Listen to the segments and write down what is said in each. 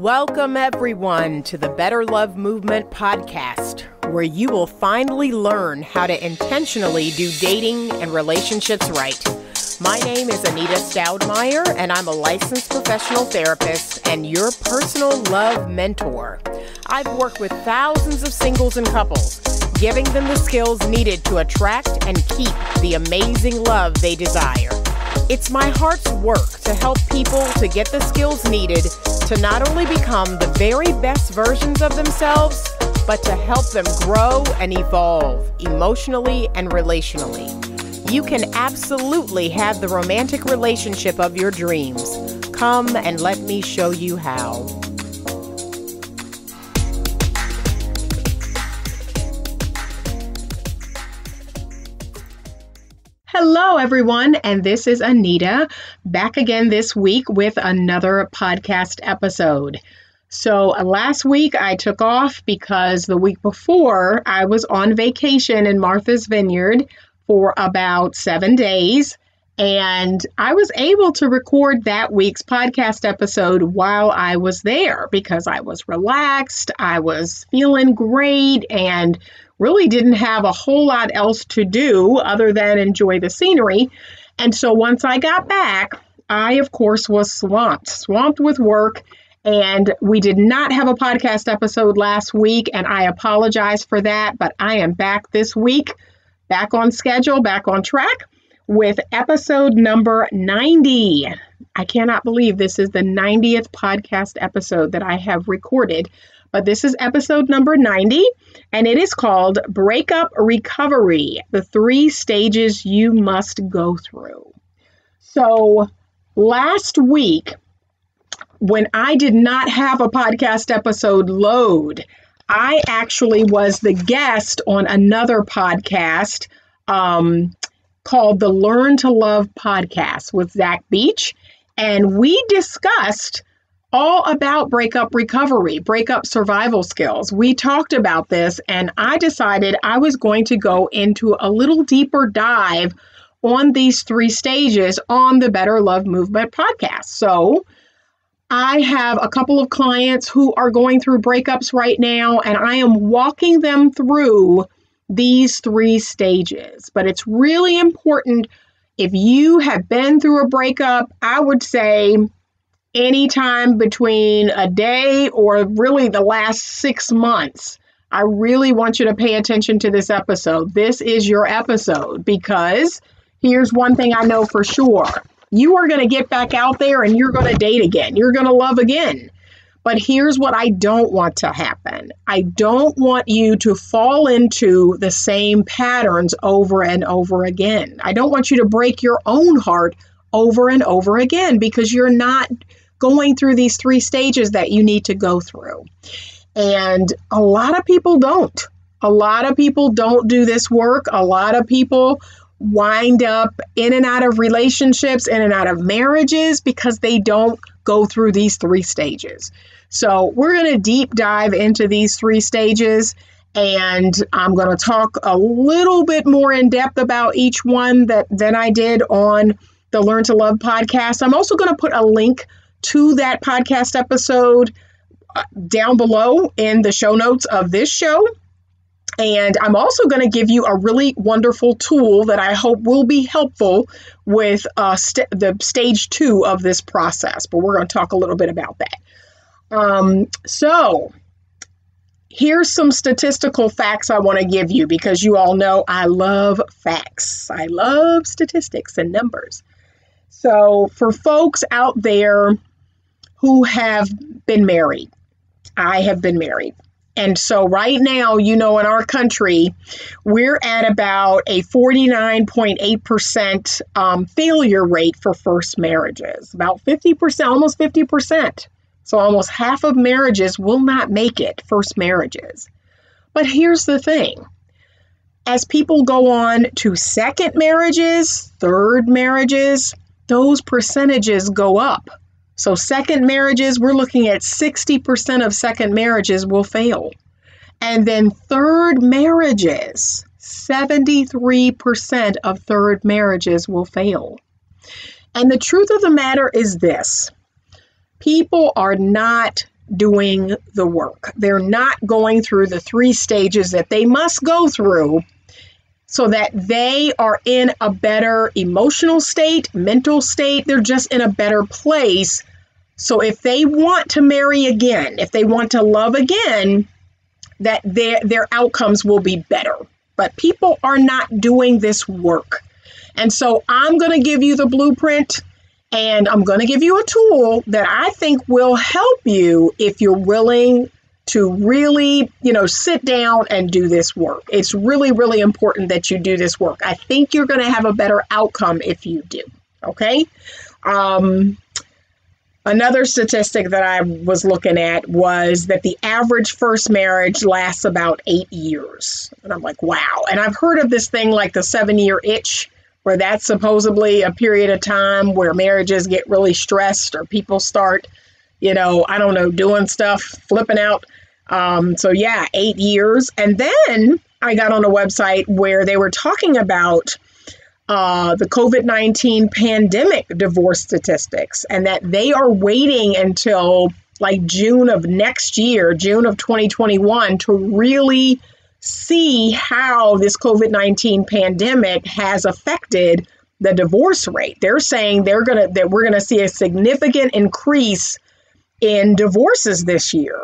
Welcome, everyone, to the Better Love Movement Podcast, where you will finally learn how to intentionally do dating and relationships right. My name is Anita Stoudmire, and I'm a licensed professional therapist and your personal love mentor. I've worked with thousands of singles and couples, giving them the skills needed to attract and keep the amazing love they desire. It's my heart's work to help people to get the skills needed to not only become the very best versions of themselves, but to help them grow and evolve emotionally and relationally. You can absolutely have the romantic relationship of your dreams. Come and let me show you how. Hello, everyone, and this is Anita, back again this week with another podcast episode. So last week I took off because the week before I was on vacation in Martha's Vineyard for about 7 days, and I was able to record that week's podcast episode while I was there because I was relaxed, I was feeling great, and really didn't have a whole lot else to do other than enjoy the scenery. And so once I got back, I, of course, was swamped with work. And we did not have a podcast episode last week, and I apologize for that. But I am back this week, back on schedule, back on track with episode number 90. I cannot believe this is the 90th podcast episode that I have recorded. But this is episode number 90, and it is called Breakup Recovery, the 3 stages you must go through. So last week, when I did not have a podcast episode load, I actually was the guest on another podcast called the Learn to Love Podcast with Zach Beach, and we discussed all about breakup recovery, breakup survival skills. We talked about this, and I decided I was going to go into a little deeper dive on these 3 stages on the Better Love Movement podcast. So I have a couple of clients who are going through breakups right now, and I am walking them through these 3 stages. But it's really important, if you have been through a breakup, I would say anytime between a day or really the last 6 months, I really want you to pay attention to this episode. This is your episode, because here's one thing I know for sure. You are going to get back out there and you're going to date again. You're going to love again. But here's what I don't want to happen. I don't want you to fall into the same patterns over and over again. I don't want you to break your own heart over and over again, because you're not going through these 3 stages that you need to go through. And a lot of people don't. A lot of people don't do this work. A lot of people wind up in and out of relationships, in and out of marriages, because they don't go through these 3 stages. So we're going to deep dive into these 3 stages, and I'm going to talk a little bit more in depth about each one than I did on the Learn to Love podcast. I'm also going to put a link to that podcast episode down below in the show notes of this show. And I'm also going to give you a really wonderful tool that I hope will be helpful with the stage 2 of this process. But we're going to talk a little bit about that. So here's some statistical facts I want to give you, because you all know I love facts. I love statistics and numbers. So for folks out there who have been married, I have been married. And so right now, you know, in our country, we're at about a 49.8% failure rate for first marriages, about 50%, almost 50%. So almost half of marriages will not make it, first marriages. But here's the thing. As people go on to second marriages, third marriages, those percentages go up. So second marriages, we're looking at 60% of second marriages will fail. And then third marriages, 73% of third marriages will fail. And the truth of the matter is this. People are not doing the work. They're not going through the three stages that they must go through so that they are in a better emotional state, mental state. They're just in a better place. So if they want to marry again, if they want to love again, that their outcomes will be better. But people are not doing this work. And so I'm going to give you the blueprint, and I'm going to give you a tool that I think will help you if you're willing to really, sit down and do this work. It's really, really important that you do this work. I think you're going to have a better outcome if you do. Okay. Another statistic that I was looking at was that the average first marriage lasts about 8 years. And I'm like, wow. And I've heard of this thing like the 7-year itch, where that's supposedly a period of time where marriages get really stressed or people start, doing stuff, flipping out. 8 years. And then I got on a website where they were talking about the COVID-19 pandemic divorce statistics, and that they are waiting until like June of next year, June of 2021, to really see how this COVID-19 pandemic has affected the divorce rate. They're saying we're gonna see a significant increase in divorces this year.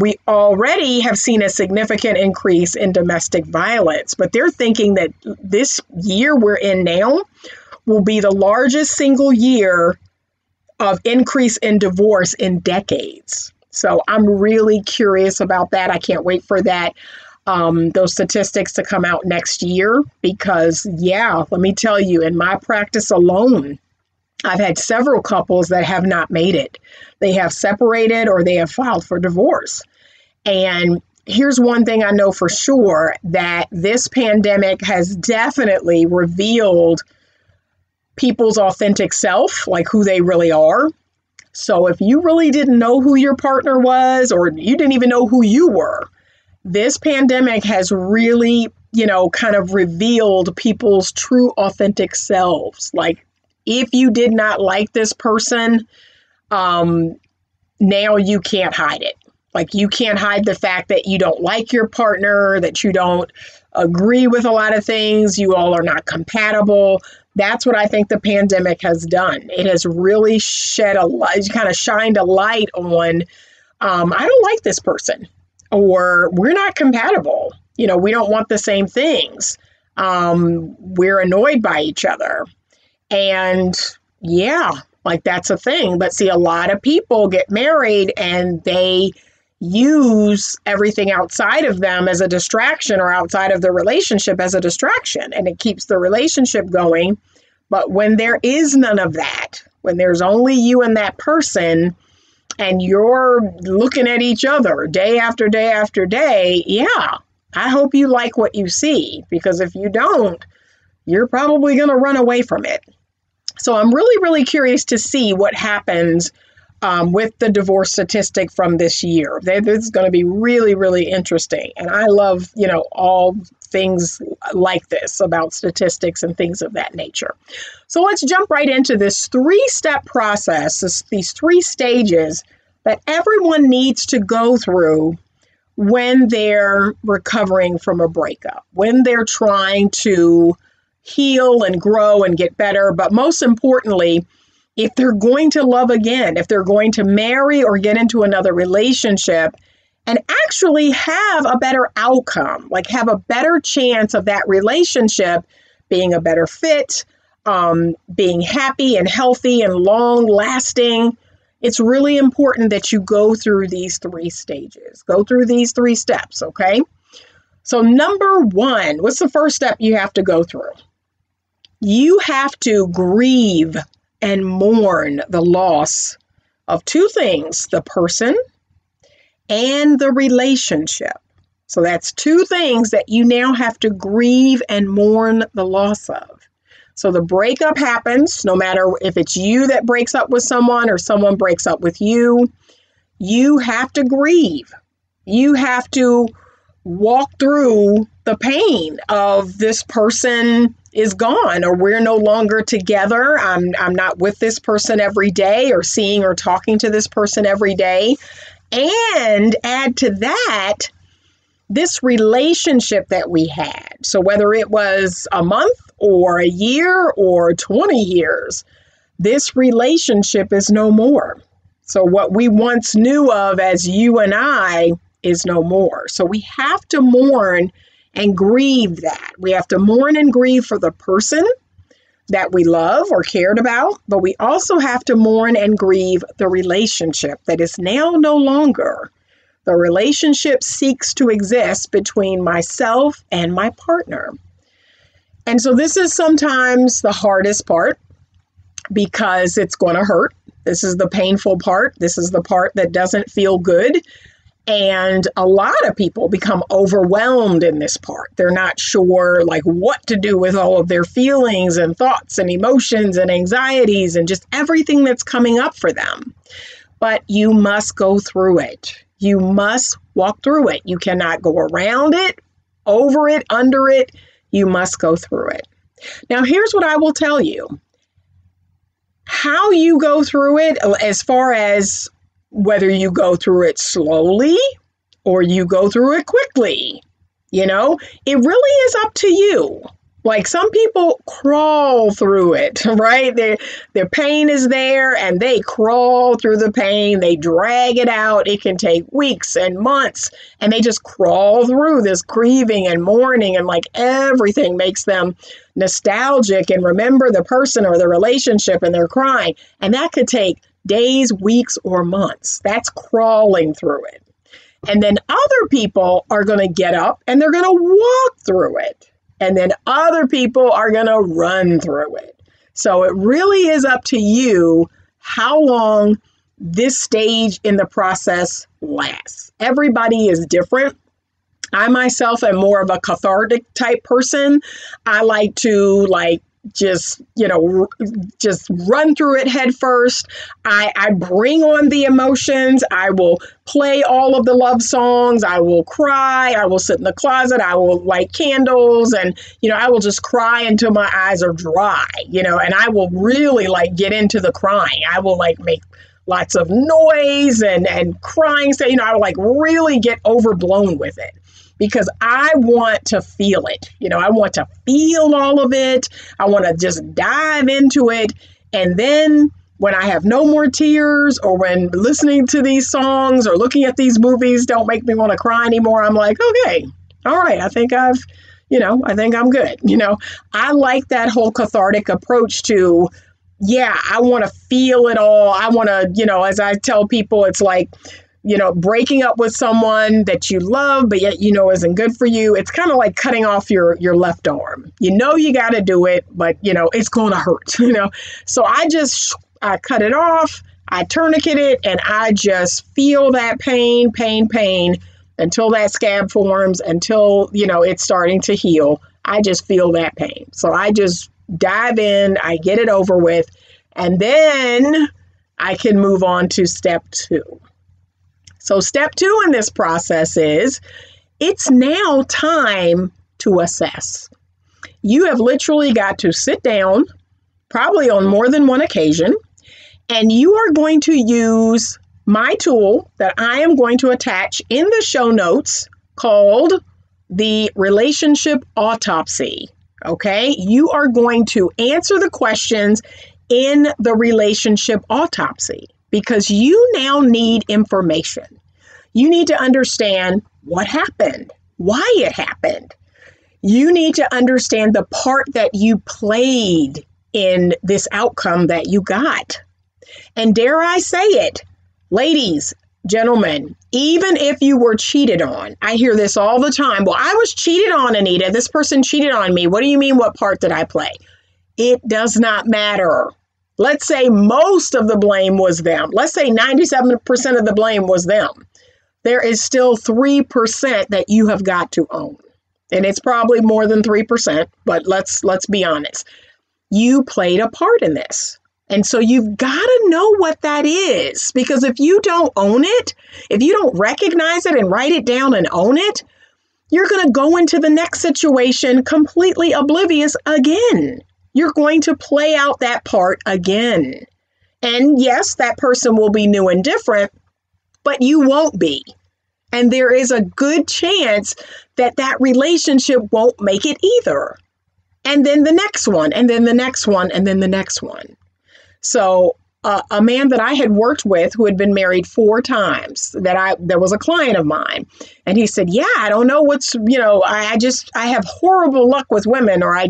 We already have seen a significant increase in domestic violence, but they're thinking that this year we're in now will be the largest single year of increase in divorce in decades. So I'm really curious about that. I can't wait for that, those statistics to come out next year, because let me tell you, in my practice alone, I've had several couples that have not made it. They have separated or they have filed for divorce. And here's one thing I know for sure, that this pandemic has definitely revealed people's authentic self, like who they really are. So if you really didn't know who your partner was, or you didn't even know who you were, this pandemic has really, kind of revealed people's true authentic selves. Like, if you did not like this person, now you can't hide it. Like, you can't hide the fact that you don't like your partner, that you don't agree with a lot of things, you all are not compatible. That's what I think the pandemic has done. It has really shined a light on, I don't like this person, or we're not compatible. We don't want the same things. We're annoyed by each other. And that's a thing. But see, a lot of people get married and they use everything outside of them as a distraction, or outside of the relationship as a distraction, and it keeps the relationship going. But when there is none of that, when there's only you and that person, and you're looking at each other day after day after day, I hope you like what you see, because if you don't, you're probably going to run away from it. So I'm really, really curious to see what happens with the divorce statistic from this year. This is going to be really, really interesting. And I love, all things like this about statistics and things of that nature. So let's jump right into this 3-step process, these 3 stages that everyone needs to go through when they're recovering from a breakup, when they're trying to heal and grow and get better. But most importantly, if they're going to love again, if they're going to marry or get into another relationship and actually have a better outcome, like have a better chance of that relationship being a better fit, being happy and healthy and long lasting, it's really important that you go through these 3 stages, go through these 3 steps. Okay. So number 1, what's the first step you have to go through? You have to grieve and mourn the loss of 2 things, the person and the relationship. So that's 2 things that you now have to grieve and mourn the loss of. So the breakup happens, no matter if it's you that breaks up with someone or someone breaks up with you. You have to grieve. You have to walk through the pain of this person is gone, or we're no longer together. I'm not with this person every day, or seeing or talking to this person every day. And add to that, this relationship that we had. So whether it was a month or a year or 20 years, this relationship is no more. So what we once knew of as you and I is no more. So we have to mourn and grieve that. We have to mourn and grieve for the person that we love or cared about, but we also have to mourn and grieve the relationship that is now no longer. The relationship seeks to exist between myself and my partner. And so this is sometimes the hardest part because it's going to hurt. This is the painful part. This is the part that doesn't feel good. And a lot of people become overwhelmed in this part. They're not sure like what to do with all of their feelings and thoughts and emotions and anxieties and just everything that's coming up for them. But you must go through it. You must walk through it. You cannot go around it, over it, under it. You must go through it. Now, here's what I will tell you. How you go through it, as far as whether you go through it slowly or you go through it quickly, you know, it really is up to you. Like some people crawl through it, right? Their pain is there and they crawl through the pain. They drag it out. It can take weeks and months and they just crawl through this grieving and mourning, and like everything makes them nostalgic and remember the person or the relationship and they're crying. And that could take days, weeks, or months. That's crawling through it. And then other people are going to get up and they're going to walk through it. And then other people are going to run through it. So it really is up to you how long this stage in the process lasts. Everybody is different. I myself am more of a cathartic type person. I like to just run through it head first. I bring on the emotions. I will play all of the love songs. I will cry. I will sit in the closet. I will light candles. And, you know, I will just cry until my eyes are dry, you know, and I will really get into the crying. I will make lots of noise and crying. So, you know, I will really get overblown with it. Because I want to feel it. You know, I want to feel all of it. I want to just dive into it. And then when I have no more tears, or when listening to these songs or looking at these movies don't make me want to cry anymore, I'm like, okay, all right, I think I'm good. You know, I like that whole cathartic approach to, yeah, I want to feel it all. I want to, you know, as I tell people, it's like, you know, breaking up with someone that you love, but yet, you know, isn't good for you. It's kind of like cutting off your left arm. You know, you got to do it, but you know, it's going to hurt, you know? So I cut it off, I tourniquet it, and I just feel that pain until that scab forms, until, you know, it's starting to heal. I just feel that pain. So I just dive in, I get it over with, and then I can move on to step two. So step two in this process is, it's now time to assess. You have literally got to sit down, probably on more than one occasion, and you are going to use my tool that I am going to attach in the show notes called the Relationship Autopsy, okay? You are going to answer the questions in the Relationship Autopsy. Because you now need information. You need to understand what happened, why it happened. You need to understand the part that you played in this outcome that you got. And dare I say it, ladies, gentlemen, even if you were cheated on, I hear this all the time. Well, I was cheated on, Anita. This person cheated on me. What do you mean? What part did I play? It does not matter. Let's say most of the blame was them. Let's say 97% of the blame was them. There is still 3% that you have got to own. And it's probably more than 3%, but let's be honest. You played a part in this. And so you've got to know what that is, because if you don't own it, if you don't recognize it and write it down and own it, you're going to go into the next situation completely oblivious again. You're going to play out that part again. And yes, that person will be new and different, but you won't be. And there is a good chance that that relationship won't make it either. And then the next one, and then the next one, and then the next one. So a man that I had worked with who had been married 4 times, that was a client of mine. And he said, yeah, I don't know what's, I have horrible luck with women, or I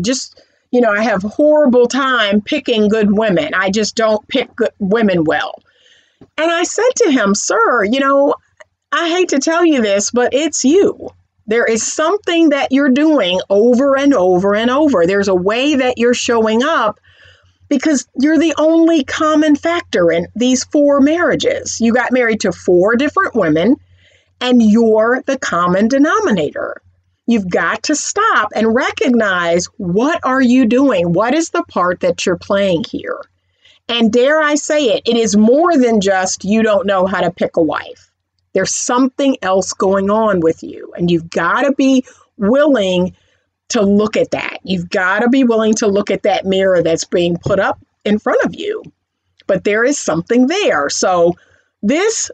have horrible time picking good women. I just don't pick good women well. And I said to him, sir, I hate to tell you this, but it's you. There is something that you're doing over and over and over. There's a way that you're showing up because you're the only common factor in these 4 marriages. You got married to 4 different women and you're the common denominator. You've got to stop and recognize, what are you doing? What is the part that you're playing here? And dare I say it, it is more than just you don't know how to pick a wife. There's something else going on with you, and you've got to be willing to look at that. You've got to be willing to look at that mirror that's being put up in front of you, but there is something there. So this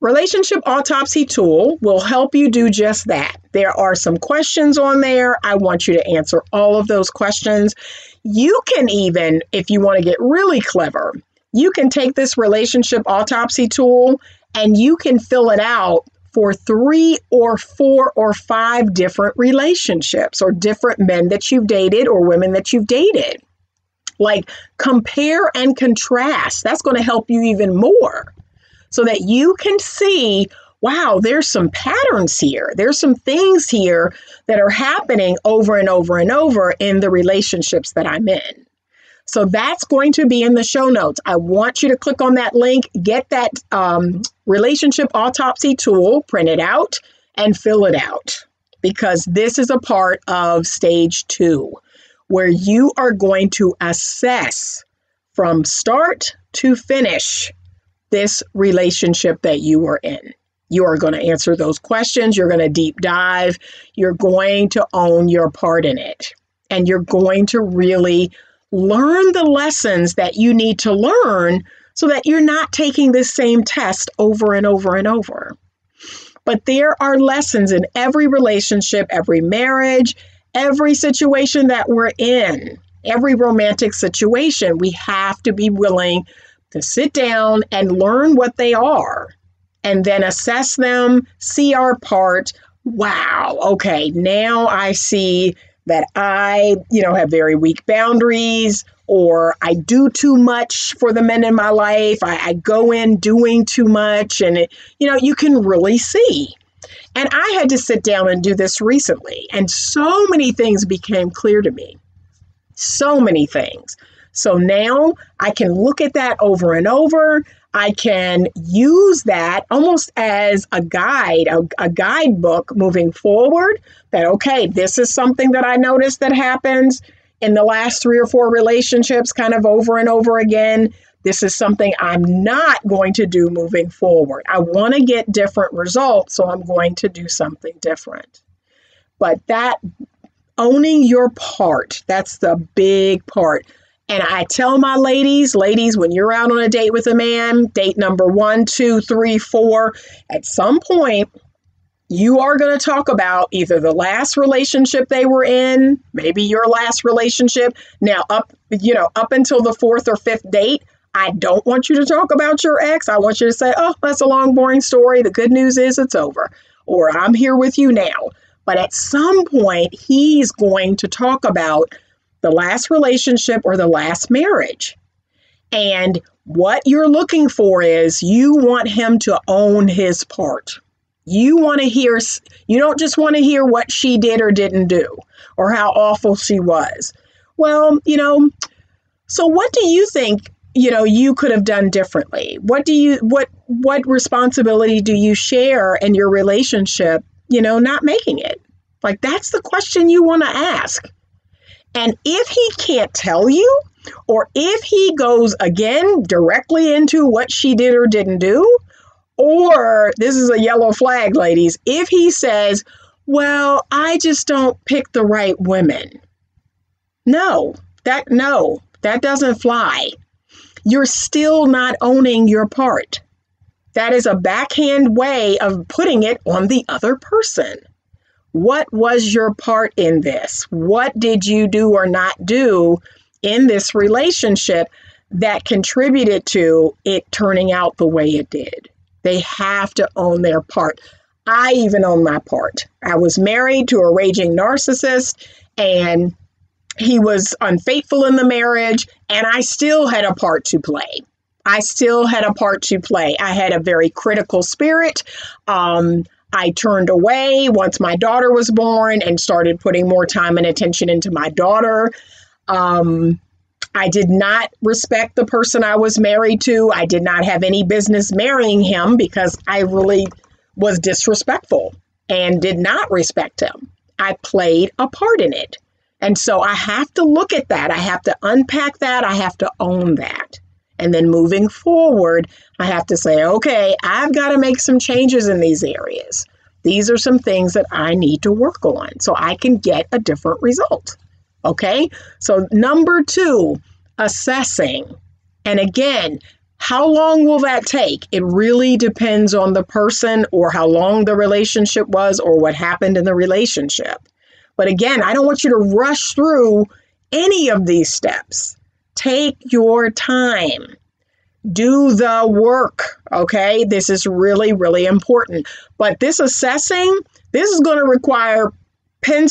relationship autopsy tool will help you do just that. There are some questions on there. I want you to answer all of those questions. You can even, if you want to get really clever, you can take this relationship autopsy tool and you can fill it out for 3 or 4 or 5 different relationships or different men that you've dated or women that you've dated. Like, compare and contrast. That's going to help you even more so that you can see, wow, there's some patterns here. There's some things here that are happening over and over and over in the relationships that I'm in. So that's going to be in the show notes. I want you to click on that link, get that relationship autopsy tool, print it out, and fill it out. Because this is a part of stage 2, where you are going to assess from start to finish this relationship that you are in. You are going to answer those questions. You're going to deep dive. You're going to own your part in it. And you're going to really learn the lessons that you need to learn so that you're not taking this same test over and over and over. But there are lessons in every relationship, every marriage, every situation that we're in, every romantic situation. We have to be willing to sit down and learn what they are and then assess them, see our part. Wow, okay, now I see that I, have very weak boundaries, or I do too much for the men in my life. I go in doing too much, and you can really see. And I had to sit down and do this recently, and so many things became clear to me. So many things. So now I can look at that over and over. I can use that almost as a guide, a guidebook moving forward, that, okay, this is something that I noticed that happens in the last 3 or 4 relationships kind of over and over again. This is something I'm not going to do moving forward. I want to get different results, so I'm going to do something different. But that owning your part, that's the big part. And I tell my ladies, when you're out on a date with a man, date number 1, 2, 3, 4, at some point, you are going to talk about either the last relationship they were in, maybe your last relationship. Now, up until the 4th or 5th date, I don't want you to talk about your ex. I want you to say, oh, that's a long, boring story. The good news is it's over, or I'm here with you now. But at some point, he's going to talk about the last relationship or the last marriage. And what you're looking for is, you want him to own his part. You don't just want to hear what she did or didn't do, or how awful she was. Well, so what do you think, you could have done differently? What responsibility do you share in your relationship, not making it? Like, that's the question you want to ask. And if he can't tell you, or if he goes again directly into what she did or didn't do, or this is a yellow flag, ladies, if he says, well, I just don't pick the right women. No, that doesn't fly. You're still not owning your part. That is a backhand way of putting it on the other person. What was your part in this? What did you do or not do in this relationship that contributed to it turning out the way it did? They have to own their part. I even own my part. I was married to a raging narcissist, and he was unfaithful in the marriage, and I still had a part to play. I had a very critical spirit. I turned away once my daughter was born and started putting more time and attention into my daughter. I did not respect the person I was married to. I did not have any business marrying him because I really was disrespectful and did not respect him. I played a part in it. And so I have to look at that. I have to unpack that. I have to own that. And then moving forward, I have to say, okay, I've got to make some changes in these areas. These are some things that I need to work on so I can get a different result. Okay, so number two, assessing. And again, how long will that take? It really depends on the person or how long the relationship was or what happened in the relationship. But again, I don't want you to rush through any of these steps. Take your time. Do the work, okay? This is really, really important. But this assessing, this is going to require pen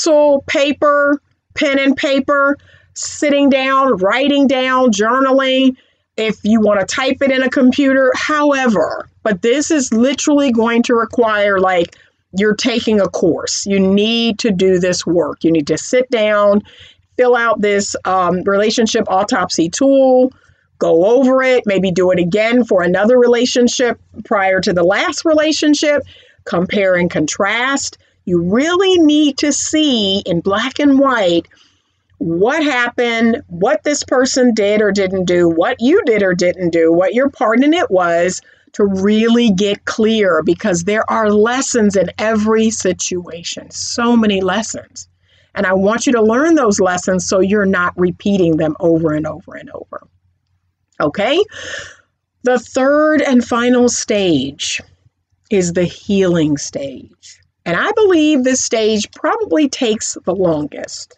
and paper, sitting down, writing down, journaling, if you want to type it in a computer, however. But this is literally going to require, like, you're taking a course. You need to do this work. You need to sit down, fill out this relationship autopsy tool, go over it, maybe do it again for another relationship prior to the last relationship, compare and contrast. You really need to see in black and white what happened, what this person did or didn't do, what you did or didn't do, what your part in it was, to really get clear, because there are lessons in every situation, so many lessons. And I want you to learn those lessons so you're not repeating them over and over and over. Okay? The third and final stage is the healing stage. And I believe this stage probably takes the longest.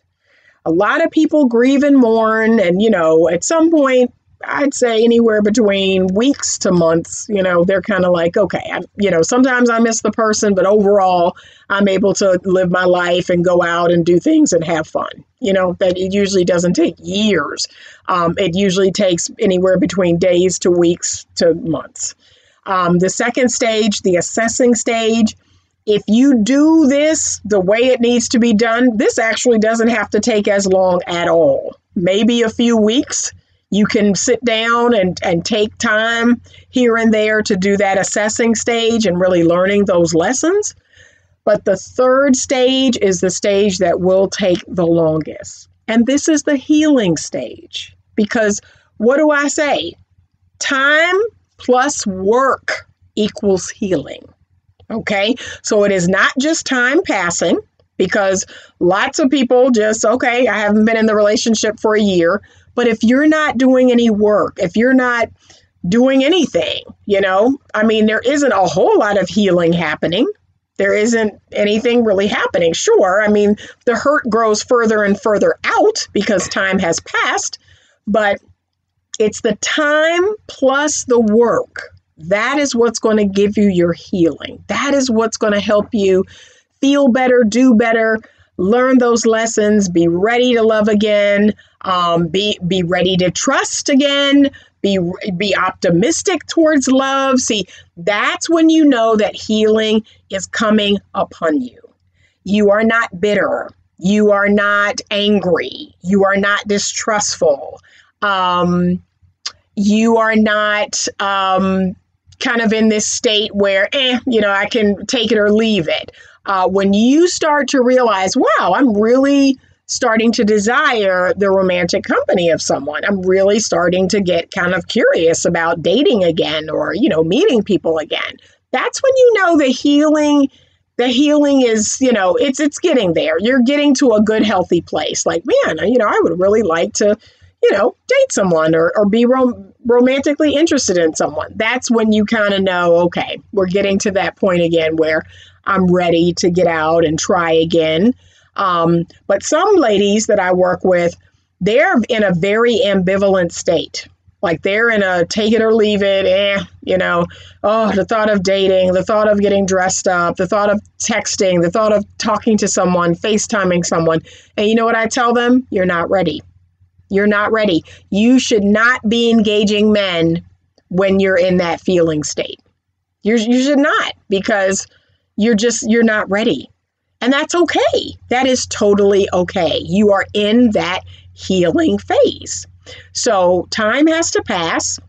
A lot of people grieve and mourn. And, you know, at some point, I'd say anywhere between weeks to months, you know, they're kind of like, okay, sometimes I miss the person, but overall, I'm able to live my life and go out and do things and have fun. You know, that it usually doesn't take years. It usually takes anywhere between days to weeks to months. The second stage, the assessing stage, if you do this the way it needs to be done, this actually doesn't have to take as long at all. Maybe a few weeks. You can sit down and take time here and there to do that assessing stage and really learning those lessons. But the third stage is the stage that will take the longest. And this is the healing stage. Because what do I say? Time plus work equals healing. Okay, so it is not just time passing, because lots of people just, okay, I haven't been in the relationship for a year. But if you're not doing any work, if you're not doing anything, you know, I mean, there isn't a whole lot of healing happening. There isn't anything really happening. Sure, I mean, the hurt grows further and further out because time has passed, but it's the time plus the work. That is what's going to give you your healing. That is what's going to help you feel better, do better, learn those lessons, be ready to love again, be ready to trust again, be optimistic towards love. See, that's when you know that healing is coming upon you. You are not bitter. You are not angry. You are not distrustful. You are not... kind of in this state where, I can take it or leave it. When you start to realize, wow, I'm really starting to desire the romantic company of someone. I'm really starting to get kind of curious about dating again or, meeting people again. That's when you know the healing the healing is, you know, it's getting there. You're getting to a good, healthy place. Like, man, you know, I would really like to, you know, date someone or be romantically interested in someone. That's when you kind of know, okay, we're getting to that point again where I'm ready to get out and try again. But some ladies that I work with, they're in a very ambivalent state. Like they're in a take it or leave it, you know, oh, the thought of dating, the thought of getting dressed up, the thought of texting, the thought of talking to someone, FaceTiming someone. And you know what I tell them? You're not ready. You're not ready. You should not be engaging men when you're in that feeling state. You should not, because you're not ready. And that's okay. That is totally okay. You are in that healing phase. So time has to pass.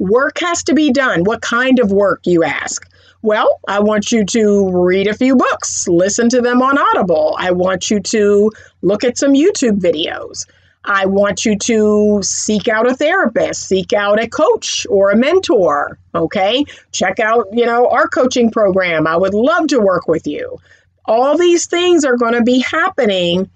Work has to be done. What kind of work, you ask? Well, I want you to read a few books, listen to them on Audible. I want you to look at some YouTube videos. I want you to seek out a therapist, seek out a coach or a mentor, okay? Check out, you know, our coaching program. I would love to work with you. All these things are going to be happening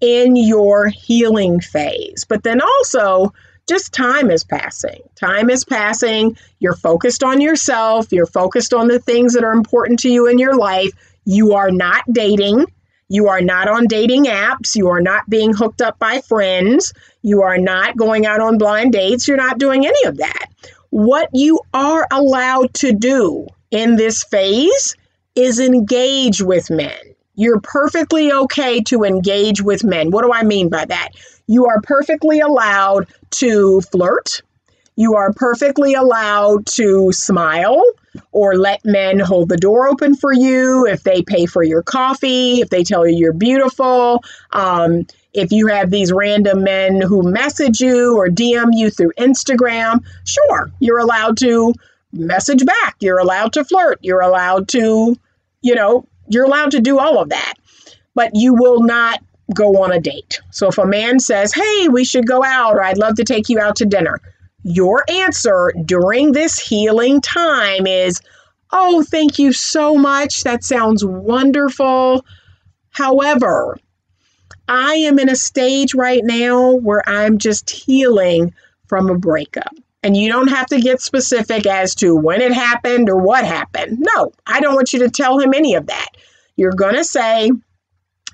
in your healing phase. But then also, just time is passing. Time is passing. You're focused on yourself. You're focused on the things that are important to you in your life. You are not dating. You are not on dating apps. You are not being hooked up by friends. You are not going out on blind dates. You're not doing any of that. What you are allowed to do in this phase is engage with men. You're perfectly okay to engage with men. What do I mean by that? You are perfectly allowed to flirt. You are perfectly allowed to smile or let men hold the door open for you if they pay for your coffee, if they tell you you're beautiful. If you have these random men who message you or DM you through Instagram, sure, you're allowed to message back. You're allowed to flirt. You're allowed to, you know, you're allowed to do all of that, but you will not go on a date. So if a man says, hey, we should go out, or I'd love to take you out to dinner, your answer during this healing time is, oh, thank you so much. That sounds wonderful. However, I am in a stage right now where I'm just healing from a breakup. And you don't have to get specific as to when it happened or what happened. No, I don't want you to tell him any of that. You're going to say,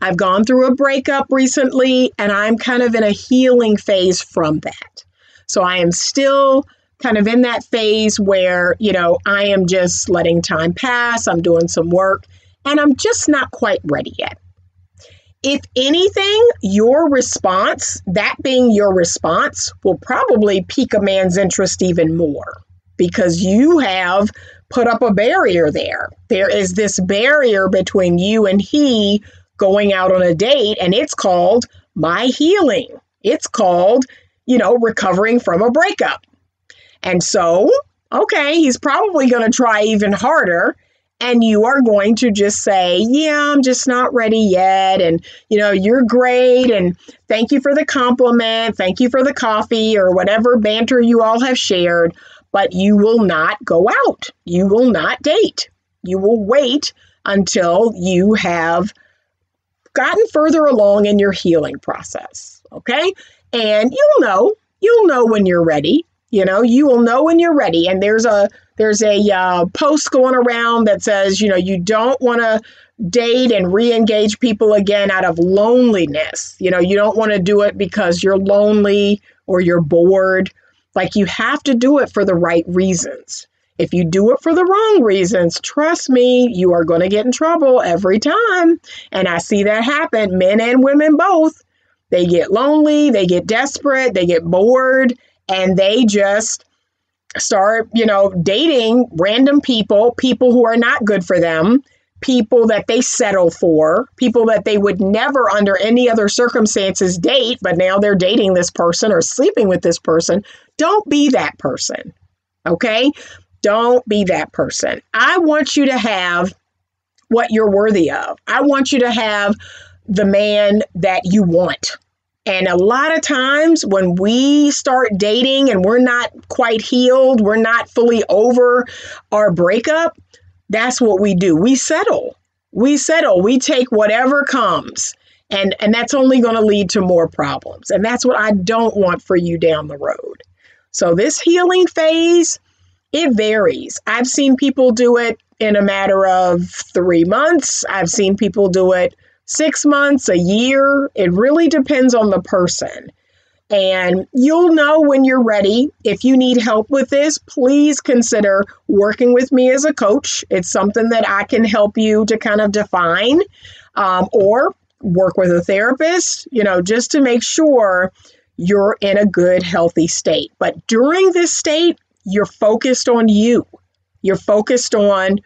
I've gone through a breakup recently, and I'm kind of in a healing phase from that. So I am still kind of in that phase where, you know, I am just letting time pass. I'm doing some work, and I'm just not quite ready yet. If anything, your response, that being your response, will probably pique a man's interest even more, because you have put up a barrier there. There is this barrier between you and he going out on a date, and it's called my healing. It's called, you know, recovering from a breakup. And so, okay, he's probably going to try even harder. And you are going to just say, yeah, I'm just not ready yet. And, you know, you're great. And thank you for the compliment. Thank you for the coffee or whatever banter you all have shared. But you will not go out. You will not date. You will wait until you have gotten further along in your healing process. Okay? And you'll know when you're ready. You know, you will know when you're ready. And there's a post going around that says, you know, you don't want to date and re-engage people again out of loneliness. You know, you don't want to do it because you're lonely or you're bored. Like, you have to do it for the right reasons. If you do it for the wrong reasons, trust me, you are going to get in trouble every time. And I see that happen, men and women both. They get lonely, they get desperate, they get bored, and they just start, you know, dating random people who are not good for them, people that they settle for, people that they would never under any other circumstances date, but now they're dating this person or sleeping with this person. Don't be that person, okay? Don't be that person. I want you to have what you're worthy of. I want you to have the man that you want. And a lot of times when we start dating and we're not quite healed, we're not fully over our breakup, that's what we do. We settle. we settle, we take whatever comes. And that's only going to lead to more problems. And that's what I don't want for you down the road. So this healing phase, it varies. I've seen people do it in a matter of 3 months. I've seen people do it 6 months, a year. It really depends on the person. And you'll know when you're ready. If you need help with this, please consider working with me as a coach. It's something that I can help you to kind of define, or work with a therapist, just to make sure you're in a good, healthy state. But during this state, you're focused on you. You're focused on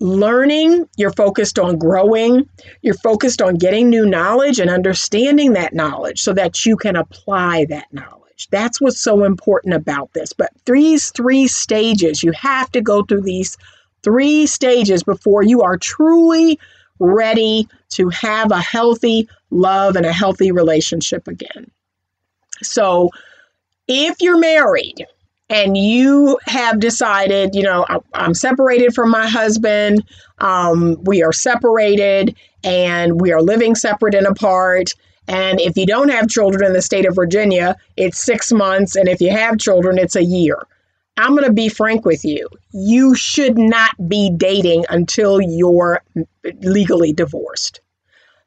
learning. You're focused on growing. You're focused on getting new knowledge and understanding that knowledge so that you can apply that knowledge. That's what's so important about this. But these 3 stages, you have to go through these 3 stages before you are truly ready to have a healthy love and a healthy relationship again. So if you're married and you have decided, I'm separated from my husband, we are separated and we are living separate and apart. And if you don't have children in the state of Virginia, it's 6 months. And if you have children, it's a year. I'm going to be frank with you. You should not be dating until you're legally divorced.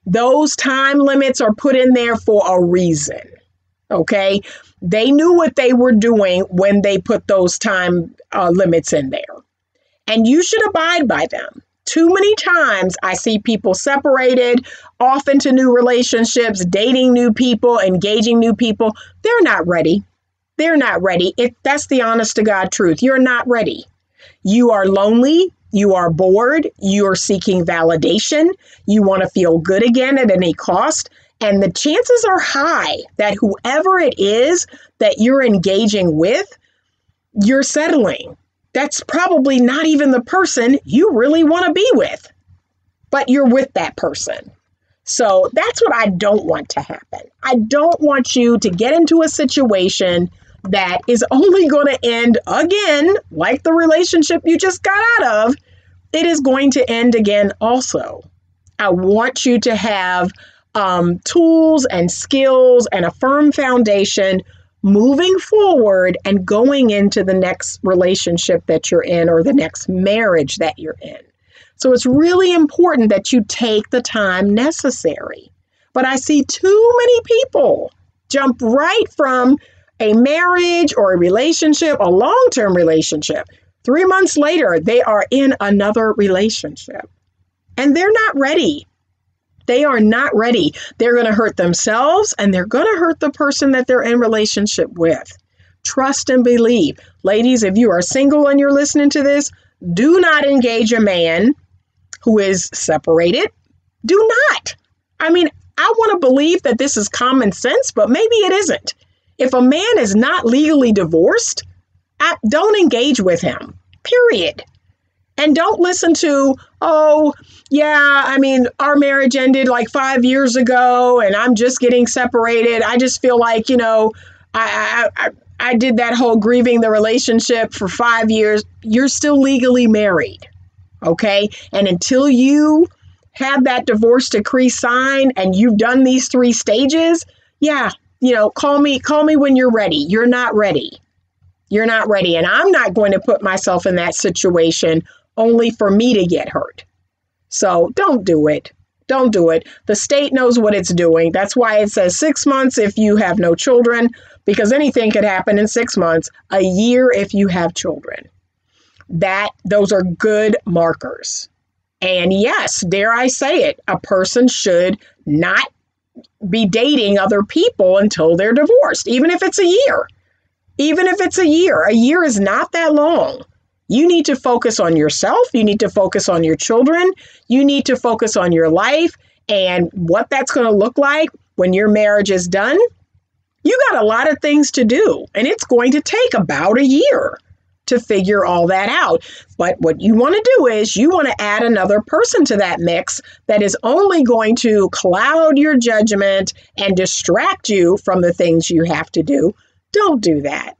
Those time limits are put in there for a reason. Okay? They knew what they were doing when they put those time limits in there. And you should abide by them. Too many times I see people separated, off into new relationships, dating new people, engaging new people. They're not ready. They're not ready. That's the honest to God truth. You're not ready. You are lonely. You are bored. You're seeking validation. You want to feel good again at any cost. And the chances are high that whoever it is that you're engaging with, you're settling. That's probably not even the person you really want to be with, but you're with that person. So that's what I don't want to happen. I don't want you to get into a situation that is only going to end again, like the relationship you just got out of. It is going to end again also. I want you to have tools and skills and a firm foundation moving forward and going into the next relationship that you're in or the next marriage that you're in. So it's really important that you take the time necessary. But I see too many people jump right from a marriage or a relationship, a long-term relationship. 3 months later, they are in another relationship and they're not ready. They are not ready. They're going to hurt themselves and they're going to hurt the person that they're in relationship with. Trust and believe. Ladies, if you are single and you're listening to this, do not engage a man who is separated. Do not. I mean, I want to believe that this is common sense, but maybe it isn't. If a man is not legally divorced, don't engage with him, period. And don't listen to, our marriage ended like 5 years ago and I'm just getting separated. I just feel like, I did that whole grieving the relationship for 5 years. You're still legally married. Okay. And until you have that divorce decree signed and you've done these 3 stages, call me when you're ready. You're not ready. You're not ready. And I'm not going to put myself in that situation only for me to get hurt. So don't do it. Don't do it. The state knows what it's doing. That's why it says 6 months if you have no children, because anything could happen in 6 months, a year if you have children. Those are good markers. And yes, dare I say it, a person should not be dating other people until they're divorced, even if it's a year. Even if it's a year. A year is not that long. You need to focus on yourself. You need to focus on your children. You need to focus on your life and what that's going to look like when your marriage is done. You got a lot of things to do, and it's going to take about a year to figure all that out. But what you want to do is you want to add another person to that mix that is only going to cloud your judgment and distract you from the things you have to do. Don't do that.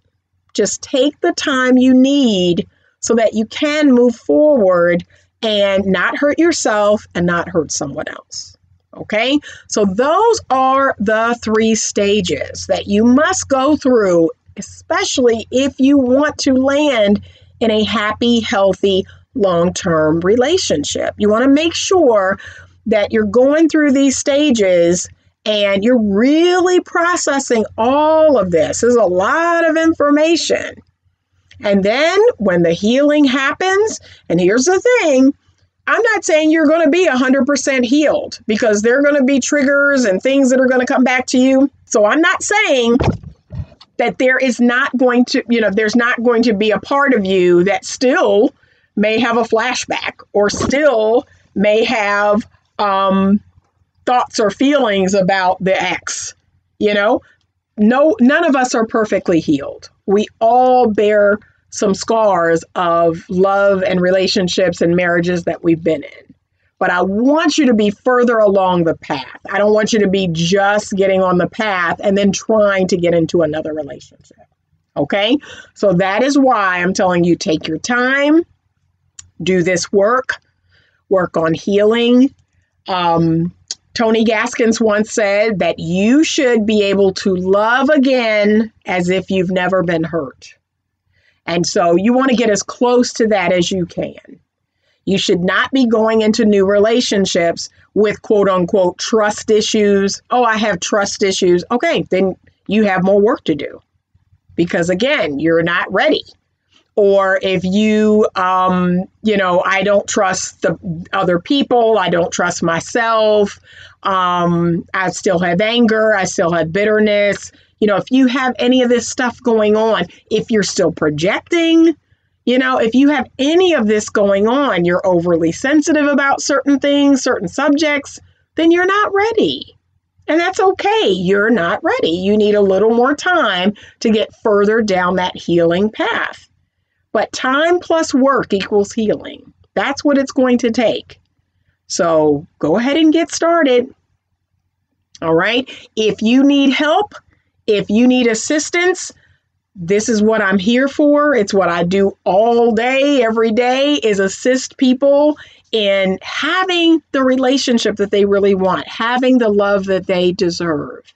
Just take the time you need so that you can move forward and not hurt yourself and not hurt someone else. Okay, so those are the three stages that you must go through, especially if you want to land in a happy, healthy, long-term relationship. You want to make sure that you're going through these stages and you're really processing all of this. There's a lot of information. And then when the healing happens, and here's the thing, I'm not saying you're going to be 100% healed, because there are going to be triggers and things that are going to come back to you. So I'm not saying that there is not going to, there's not going to be a part of you that still may have a flashback or still may have thoughts or feelings about the ex. No, none of us are perfectly healed. We all bear some scars of love and relationships and marriages that we've been in. But I want you to be further along the path. I don't want you to be just getting on the path and then trying to get into another relationship. Okay? So that is why I'm telling you, take your time, do this work, work on healing. Tony Gaskins once said that you should be able to love again as if you've never been hurt. And so you want to get as close to that as you can. You should not be going into new relationships with quote unquote trust issues. Oh, I have trust issues. Okay, then you have more work to do, because again, you're not ready. Or if you, I don't trust the other people. I don't trust myself. I still have anger. I still have bitterness. If you have any of this stuff going on, if you're still projecting, if you have any of this going on, you're overly sensitive about certain things, certain subjects, then you're not ready. And that's okay. You're not ready. You need a little more time to get further down that healing path. But time plus work equals healing. That's what it's going to take. So go ahead and get started. All right. If you need help, if you need assistance, this is what I'm here for. It's what I do all day, every day, is assist people in having the relationship that they really want, having the love that they deserve.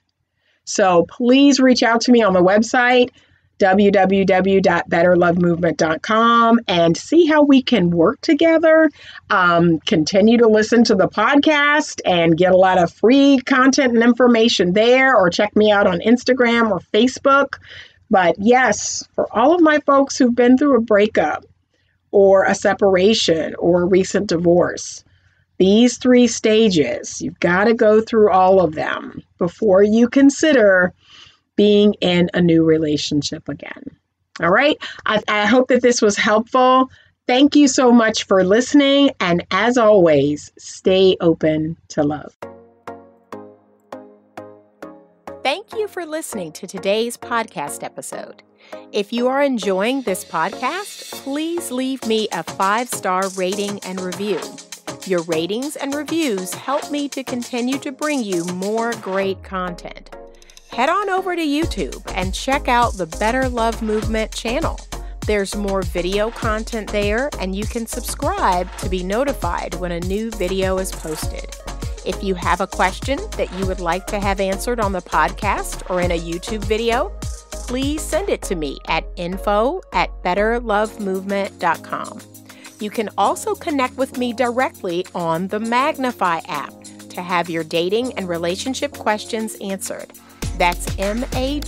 So please reach out to me on the website, www.betterlovemovement.com, and see how we can work together. Continue to listen to the podcast and get a lot of free content and information there, or check me out on Instagram or Facebook. But yes, for all of my folks who've been through a breakup or a separation or a recent divorce, these three stages, you've got to go through all of them before you consider being in a new relationship again. All right. I hope that this was helpful. Thank you so much for listening. And as always, stay open to love. Thank you for listening to today's podcast episode. If you are enjoying this podcast, please leave me a 5-star rating and review. Your ratings and reviews help me to continue to bring you more great content. Head on over to YouTube and check out the Better Love Movement channel. There's more video content there, and you can subscribe to be notified when a new video is posted. If you have a question that you would like to have answered on the podcast or in a YouTube video, please send it to me at info@betterlovemovement.com. You can also connect with me directly on the Magnify app to have your dating and relationship questions answered. That's Magnify,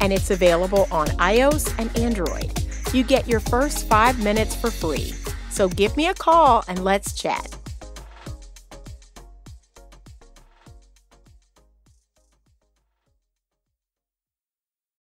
and it's available on iOS and Android. You get your first 5 minutes for free. So give me a call and let's chat.